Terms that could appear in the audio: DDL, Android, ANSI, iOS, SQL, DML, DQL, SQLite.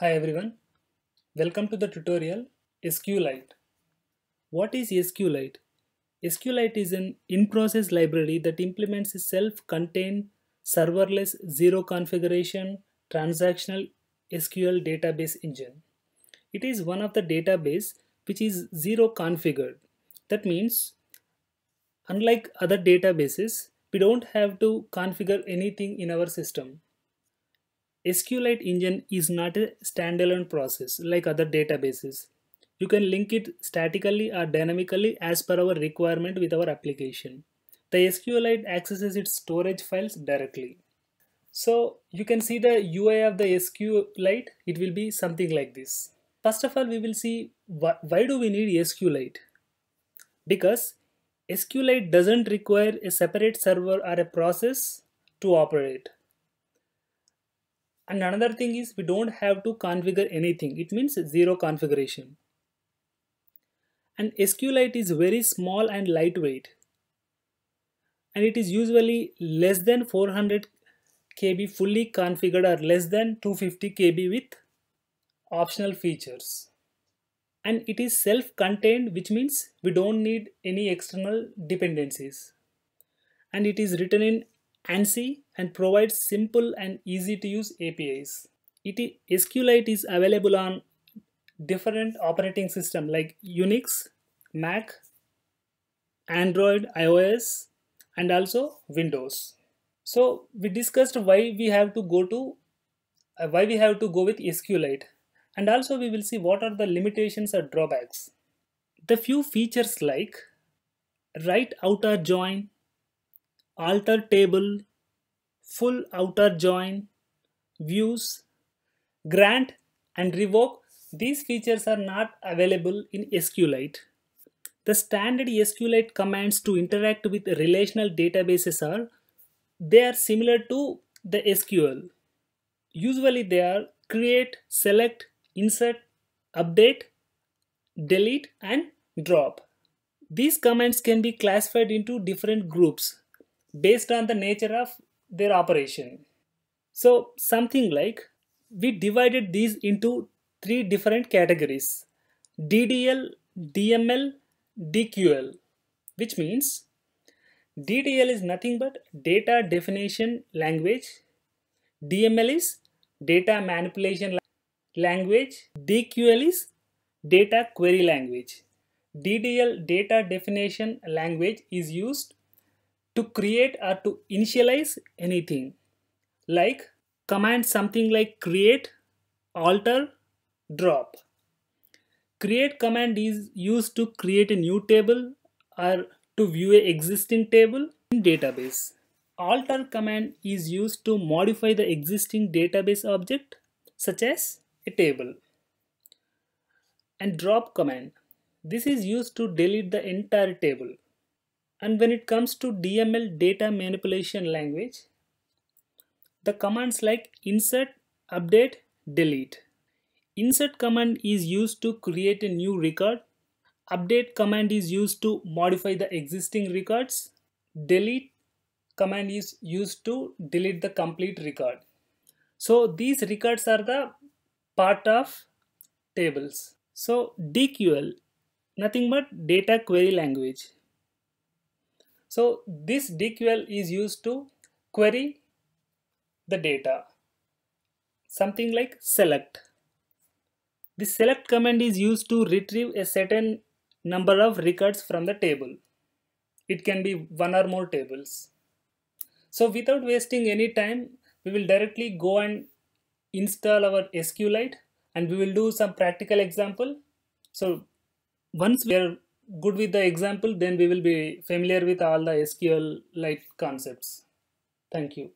Hi everyone, welcome to the tutorial SQLite. What is SQLite? SQLite is an in-process library that implements a self-contained, serverless, zero-configuration, transactional SQL database engine. It is one of the database which is zero-configured. That means, unlike other databases, we don't have to configure anything in our system. SQLite engine is not a standalone process like other databases. You can link it statically or dynamically as per our requirement with our application. The SQLite accesses its storage files directly. So you can see the UI of the SQLite. It will be something like this. First of all, we will see why do we need SQLite? Because SQLite doesn't require a separate server or a process to operate. And another thing is we don't have to configure anything. It means zero configuration. And SQLite is very small and lightweight. And it is usually less than 400 KB fully configured or less than 250 KB with optional features. And it is self-contained, which means we don't need any external dependencies. And it is written in ANSI and provides simple and easy to use APIs. SQLite is available on different operating systems like Unix, Mac, Android, iOS, and also Windows. So we discussed why we have to go with SQLite, and also we will see what are the limitations or drawbacks. The few features like right outer join, alter table, full outer join, views, grant and revoke. These features are not available in SQLite. The standard SQLite commands to interact with relational databases are similar to the SQL. Usually they are create, select, insert, update, delete and drop. These commands can be classified into different groups based on the nature of their operation. So something like we divided these into three different categories: DDL, DML, DQL, which means DDL is nothing but data definition language, DML is data manipulation language, DQL is data query language. DDL, data definition language, is used to create or to initialize anything, like command something like create, alter, drop. Create command is used to create a new table or to view an existing table in database. Alter command is used to modify the existing database object such as a table. And drop command, this is used to delete the entire table. And when it comes to DML, data manipulation language, the commands like insert, update, delete. Insert command is used to create a new record. Update command is used to modify the existing records. Delete command is used to delete the complete record. So these records are the part of tables. So DQL, nothing but data query language. So this DQL is used to query the data, something like select. The select command is used to retrieve a certain number of records from the table. It can be one or more tables. So without wasting any time, we will directly go and install our SQLite and we will do some practical example. So once we are good with the example, then we will be familiar with all the SQLite concepts. Thank you.